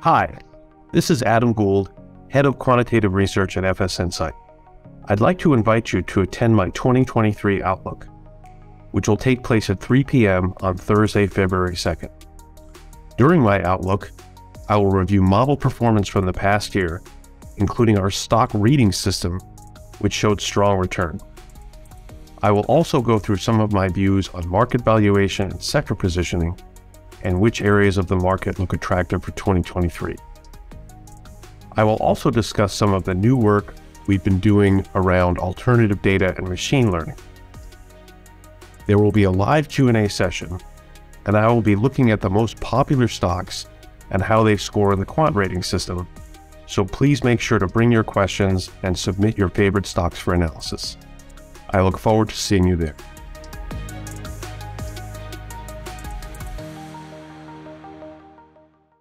Hi, this is Adam Gould, Head of Quantitative Research at FS Insight. I'd like to invite you to attend my 2023 Outlook, which will take place at 3 p.m. on Thursday, February 2nd. During my Outlook, I will review model performance from the past year, including our stock reading system, which showed strong return. I will also go through some of my views on market valuation and sector positioning, and which areas of the market look attractive for 2023. I will also discuss some of the new work we've been doing around alternative data and machine learning. There will be a live Q&A session, and I will be looking at the most popular stocks and how they score in the quant rating system, so please make sure to bring your questions and submit your favorite stocks for analysis. I look forward to seeing you there.